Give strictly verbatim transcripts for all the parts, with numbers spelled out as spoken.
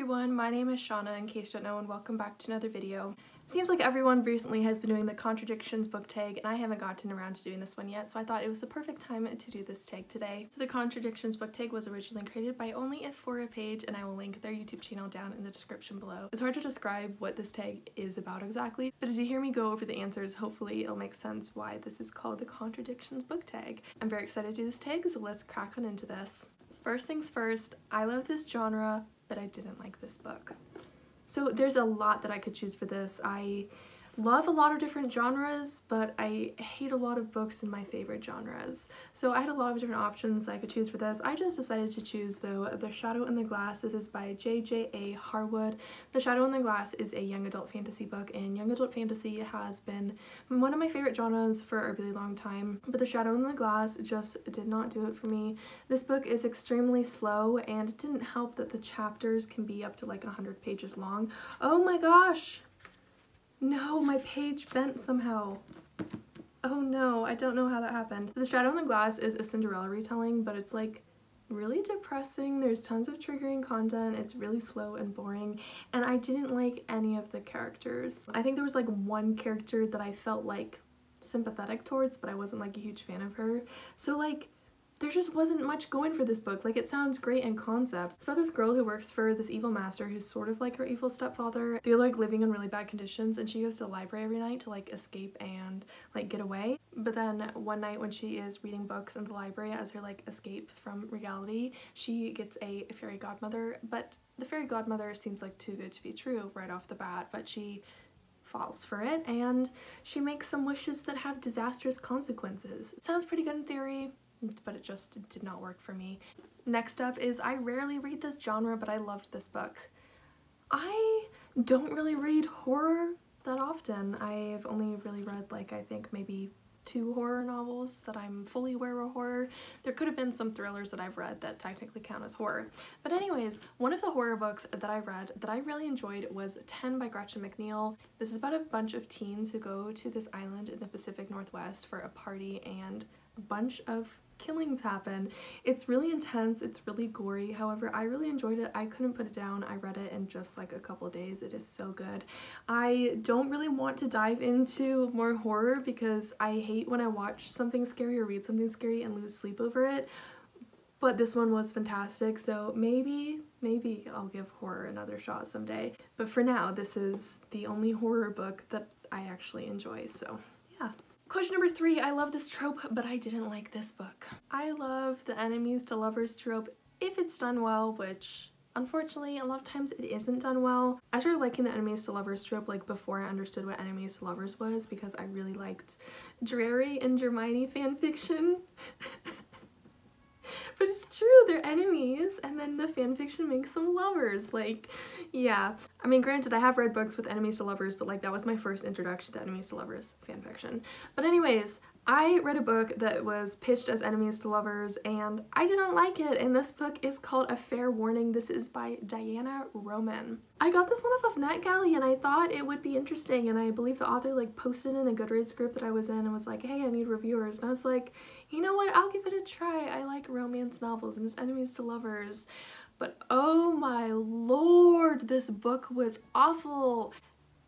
everyone, my name is Shauna, in case you don't know, and welcome back to another video. It seems like everyone recently has been doing the contradictions book tag, and I haven't gotten around to doing this one yet, so I thought it was the perfect time to do this tag today. So the contradictions book tag was originally created by Only If For a Page, and I will link their YouTube channel down in the description below. It's hard to describe what this tag is about exactly, but as you hear me go over the answers, hopefully it'll make sense why this is called the contradictions book tag. I'm very excited to do this tag, so let's crack on into this. First things first, I love this genre, but I didn't like this book. So there's a lot that I could choose for this. I love a lot of different genres, but I hate a lot of books in my favorite genres. So I had a lot of different options that I could choose for this. I just decided to choose, though, The Shadow in the Glass. This is by J J A Harwood. The Shadow in the Glass is a young adult fantasy book, and young adult fantasy has been one of my favorite genres for a really long time, but The Shadow in the Glass just did not do it for me. This book is extremely slow, and it didn't help that the chapters can be up to like one hundred pages long. Oh my gosh! No, my page bent somehow. Oh no, I don't know how that happened. The Shadow in the Glass is a Cinderella retelling, but it's like really depressing. There's tons of triggering content. It's really slow and boring, and I didn't like any of the characters. I think there was like one character that I felt like sympathetic towards, but I wasn't like a huge fan of her. So like, there just wasn't much going for this book. Like, it sounds great in concept. It's about this girl who works for this evil master who's sort of like her evil stepfather. They're like living in really bad conditions, and she goes to the library every night to like escape and like get away. But then one night when she is reading books in the library as her like escape from reality, she gets a fairy godmother, but the fairy godmother seems like too good to be true right off the bat, but she falls for it and she makes some wishes that have disastrous consequences. It sounds pretty good in theory, but it just did not work for me. Next up is, I rarely read this genre, but I loved this book. I don't really read horror that often. I've only really read like, I think maybe two horror novels that I'm fully aware were horror. There could have been some thrillers that I've read that technically count as horror. But anyways, one of the horror books that I read that I really enjoyed was Ten by Gretchen McNeil. This is about a bunch of teens who go to this island in the Pacific Northwest for a party, and a bunch of killings happen. It's really intense, it's really gory, however I really enjoyed it. I couldn't put it down. I read it in just like a couple days. It is so good. I don't really want to dive into more horror because I hate when I watch something scary or read something scary and lose sleep over it, but this one was fantastic, so maybe maybe I'll give horror another shot someday. But for now, this is the only horror book that I actually enjoy, so yeah. Question number three, I love this trope, but I didn't like this book. I love the enemies to lovers trope if it's done well, which unfortunately a lot of times it isn't done well. I started liking the enemies to lovers trope like before I understood what enemies to lovers was, because I really liked Drury and Hermione fanfiction. But it's true, they're enemies, and then the fanfiction makes them lovers, like, yeah. I mean, granted, I have read books with enemies to lovers, but like that was my first introduction to enemies to lovers fanfiction. But anyways, I read a book that was pitched as enemies to lovers, and I did not like it, and this book is called A Fair Warning. This is by Diana Roman. I got this one off of NetGalley, and I thought it would be interesting, and I believe the author like posted in a Goodreads group that I was in and was like, hey, I need reviewers, and I was like, you know what, I'll give it a try. I like romance novels and it's enemies to lovers, but oh my lord, this book was awful.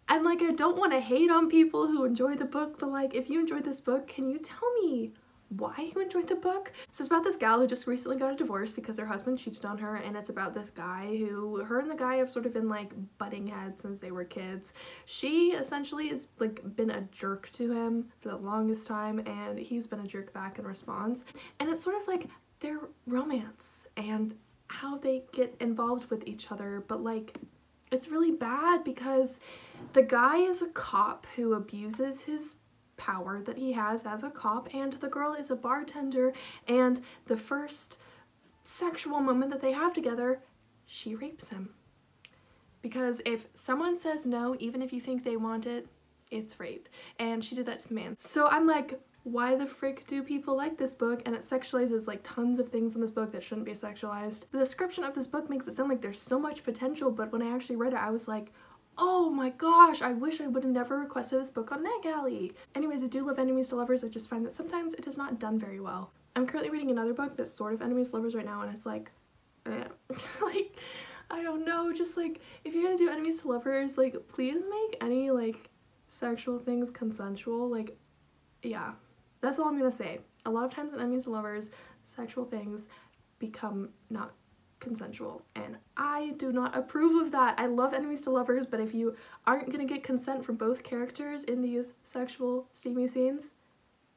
And like, I don't want to hate on people who enjoy the book, but like, if you enjoyed this book, can you tell me why you enjoyed the book? So it's about this gal who just recently got a divorce because her husband cheated on her, and it's about this guy who, her and the guy have sort of been like butting heads since they were kids. She essentially has like been a jerk to him for the longest time, and he's been a jerk back in response, and it's sort of like their romance and how they get involved with each other, but like, it's really bad because the guy is a cop who abuses his power that he has as a cop, and the girl is a bartender, and the first sexual moment that they have together, she rapes him. Because if someone says no, even if you think they want it, it's rape, and she did that to the man. So I'm like, why the frick do people like this book? And it sexualizes like tons of things in this book that shouldn't be sexualized. The description of this book makes it sound like there's so much potential, but when I actually read it, I was like, oh my gosh, I wish I would have never requested this book on NetGalley. Anyways, I do love enemies to lovers. I just find that sometimes it is not done very well. I'm currently reading another book that's sort of enemies to lovers right now, and it's like, eh. Like, I don't know, just like, if you're gonna do enemies to lovers, like, please make any, like, sexual things consensual. Like, yeah, that's all I'm gonna say. A lot of times in enemies to lovers, sexual things become not consensual, and I do not approve of that. I love enemies to lovers, but if you aren't gonna get consent from both characters in these sexual steamy scenes,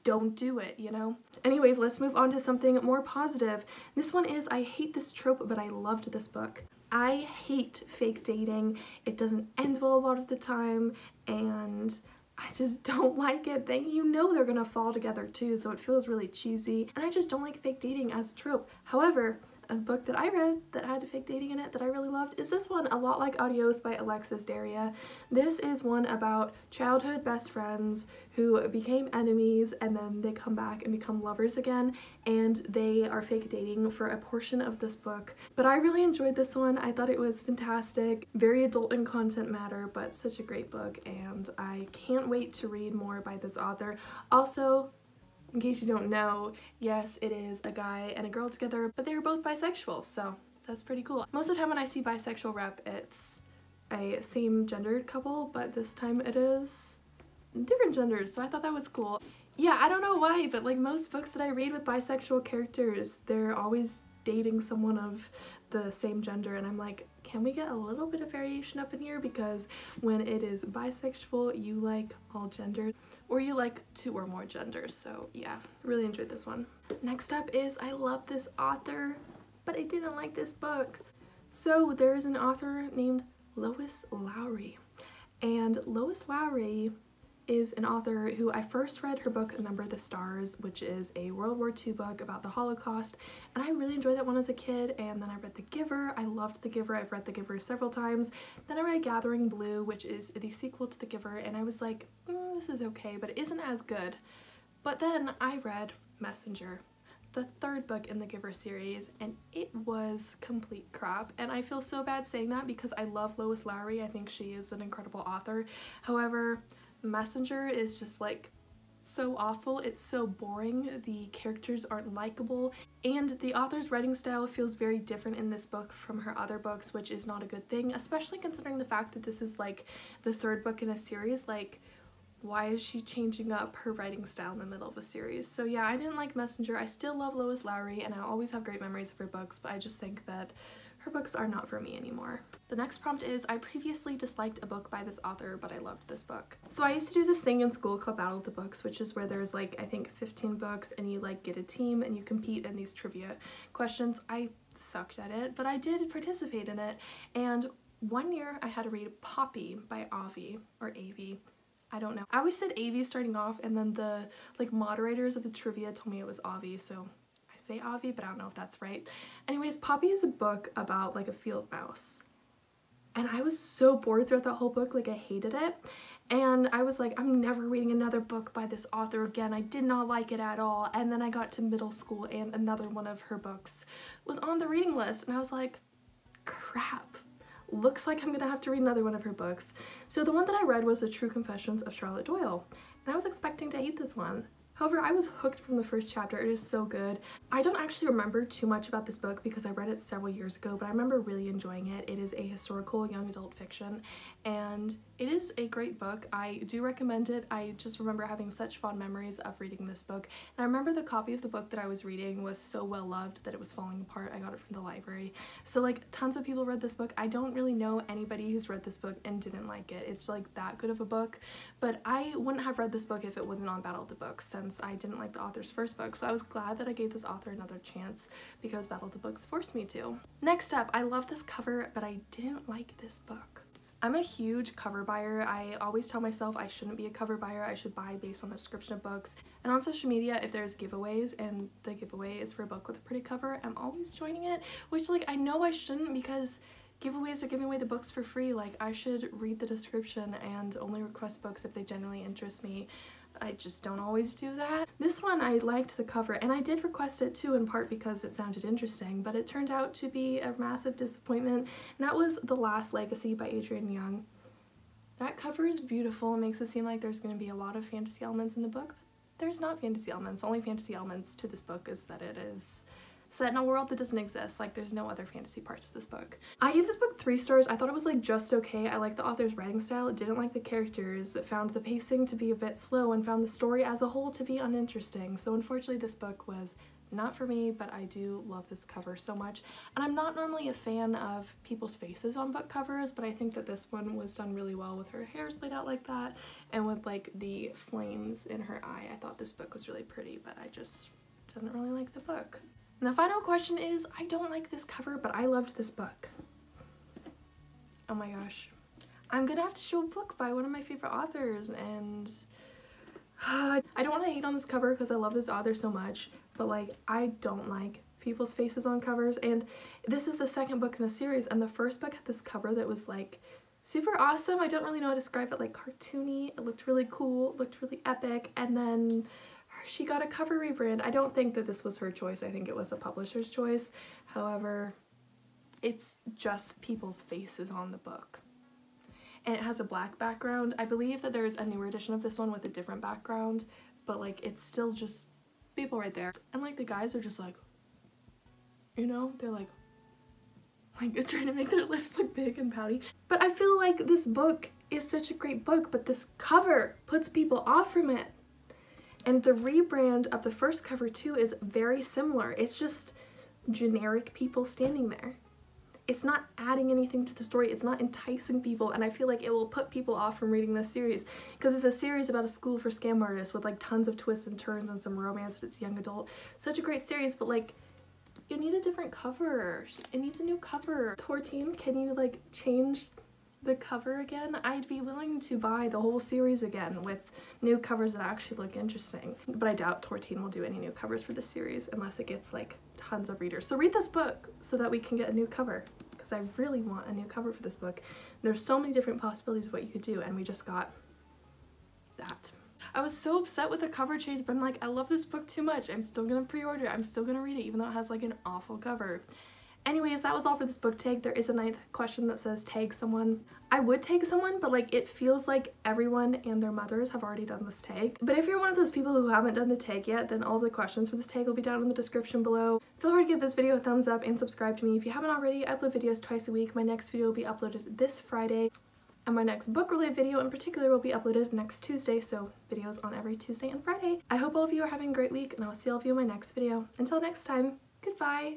don't do it, you know? Anyways, let's move on to something more positive. This one is, I hate this trope, but I loved this book. I hate fake dating. It doesn't end well a lot of the time, and I just don't like it. They, you know they're gonna fall together too, so it feels really cheesy, and I just don't like fake dating as a trope. However, a book that I read that had fake dating in it that I really loved is this one, A Lot Like Adios by Alexis Daria. This is one about childhood best friends who became enemies, and then they come back and become lovers again, and they are fake dating for a portion of this book. But I really enjoyed this one. I thought it was fantastic, very adult in content matter, but such a great book, and I can't wait to read more by this author. Also, in case you don't know, yes, it is a guy and a girl together, but they're both bisexual, so that's pretty cool. Most of the time when I see bisexual rep, it's a same-gendered couple, but this time it is different genders, so I thought that was cool. Yeah, I don't know why, but like most books that I read with bisexual characters, they're always dating someone of the same gender, and I'm like, can we get a little bit of variation up in here? Because when it is bisexual, you like all genders, or you like two or more genders. So yeah, really enjoyed this one. Next up is, I love this author, but I didn't like this book. So there is an author named Lois Lowry, and Lois Lowry is an author who I first read her book A Number of the Stars, which is a World War Two book about the Holocaust, and I really enjoyed that one as a kid. And then I read The Giver. I loved The Giver. I've read The Giver several times. Then I read Gathering Blue, which is the sequel to The Giver, and I was like, mm, this is okay, but it isn't as good. But then I read Messenger, the third book in the Giver series, and it was complete crap, and I feel so bad saying that because I love Lois Lowry. I think she is an incredible author. However, Messenger is just like so awful. It's so boring. The characters aren't likable, and the author's writing style feels very different in this book from her other books, which is not a good thing, especially considering the fact that this is like the third book in a series. Like, why is she changing up her writing style in the middle of a series? So yeah, I didn't like Messenger. I still love Lois Lowry, and I always have great memories of her books, but I just think that her books are not for me anymore. The next prompt is, I previously disliked a book by this author, but I loved this book. So I used to do this thing in school called Battle of the Books, which is where there's like, I think fifteen books, and you like get a team and you compete in these trivia questions. I sucked at it, but I did participate in it. And one year I had to read Poppy by Avi, or Avi. I don't know. I always said Avi starting off, and then the like moderators of the trivia told me it was Avi, so say Avi, but I don't know if that's right. Anyways, Poppy is a book about like a field mouse, and I was so bored throughout that whole book. Like, I hated it, and I was like, I'm never reading another book by this author again. I did not like it at all. And then I got to middle school, and another one of her books was on the reading list, and I was like, crap, looks like I'm gonna have to read another one of her books. So the one that I read was The True Confessions of Charlotte Doyle, and I was expecting to hate this one. However, I was hooked from the first chapter. It is so good. I don't actually remember too much about this book because I read it several years ago, but I remember really enjoying it. It is a historical young adult fiction, and it is a great book. I do recommend it. I just remember having such fond memories of reading this book, and I remember the copy of the book that I was reading was so well loved that it was falling apart. I got it from the library. So like, tons of people read this book. I don't really know anybody who's read this book and didn't like it. It's like that good of a book, but I wouldn't have read this book if it wasn't on Battle of the Books, since I didn't like the author's first book. So I was glad that I gave this author another chance because Battle of the Books forced me to. Next up, I love this cover, but I didn't like this book. I'm a huge cover buyer. I always tell myself I shouldn't be a cover buyer. I should buy based on the description of books. And on social media, if there's giveaways and the giveaway is for a book with a pretty cover, I'm always joining it, which like, I know I shouldn't because giveaways are giving away the books for free. Like, I should read the description and only request books if they genuinely interest me. I just don't always do that. This one, I liked the cover, and I did request it too, in part because it sounded interesting, but it turned out to be a massive disappointment, and that was The Last Legacy by Adrienne Young. That cover is beautiful. It makes it seem like there's going to be a lot of fantasy elements in the book, but there's not fantasy elements. The only fantasy elements to this book is that it is set in a world that doesn't exist. Like, there's no other fantasy parts to this book. I gave this book three stars. I thought it was like just okay. I liked the author's writing style, didn't like the characters, found the pacing to be a bit slow, and found the story as a whole to be uninteresting. So unfortunately this book was not for me, but I do love this cover so much. And I'm not normally a fan of people's faces on book covers, but I think that this one was done really well with her hair's laid out like that and with like the flames in her eye. I thought this book was really pretty, but I just didn't really like the book. And the final question is, I don't like this cover, but I loved this book. Oh my gosh. I'm gonna have to show a book by one of my favorite authors, and I don't want to hate on this cover because I love this author so much, but like, I don't like people's faces on covers. And this is the second book in the series, and the first book had this cover that was like super awesome. I don't really know how to describe it, like cartoony. It looked really cool, it looked really epic, and then she got a cover rebrand. I don't think that this was her choice. I think it was the publisher's choice. However, it's just people's faces on the book. And it has a black background. I believe that there's a newer edition of this one with a different background, but like, it's still just people right there. And like, the guys are just like, you know, they're like, like they're trying to make their lips look big and pouty. But I feel like this book is such a great book, but this cover puts people off from it. And the rebrand of the first cover too is very similar. It's just generic people standing there. It's not adding anything to the story, it's not enticing people, and I feel like it will put people off from reading this series, because it's a series about a school for scam artists with like tons of twists and turns and some romance, and it's young adult. Such a great series, but like, you need a different cover. It needs a new cover. Tor team, can you like change the cover again? I'd be willing to buy the whole series again with new covers that actually look interesting, but I doubt Tor team will do any new covers for this series unless it gets like tons of readers. So read this book so that we can get a new cover, because I really want a new cover for this book. There's so many different possibilities of what you could do, and we just got that. I was so upset with the cover change, but I'm like, I love this book too much. I'm still gonna pre-order, I'm still gonna read it, even though it has like an awful cover. Anyways, that was all for this book tag. There is a ninth question that says tag someone. I would tag someone, but like, it feels like everyone and their mothers have already done this tag. But if you're one of those people who haven't done the tag yet, then all the questions for this tag will be down in the description below. Feel free to give this video a thumbs up and subscribe to me if you haven't already. I upload videos twice a week. My next video will be uploaded this Friday, and my next book-related video in particular will be uploaded next Tuesday, so videos on every Tuesday and Friday. I hope all of you are having a great week, and I'll see all of you in my next video. Until next time, goodbye!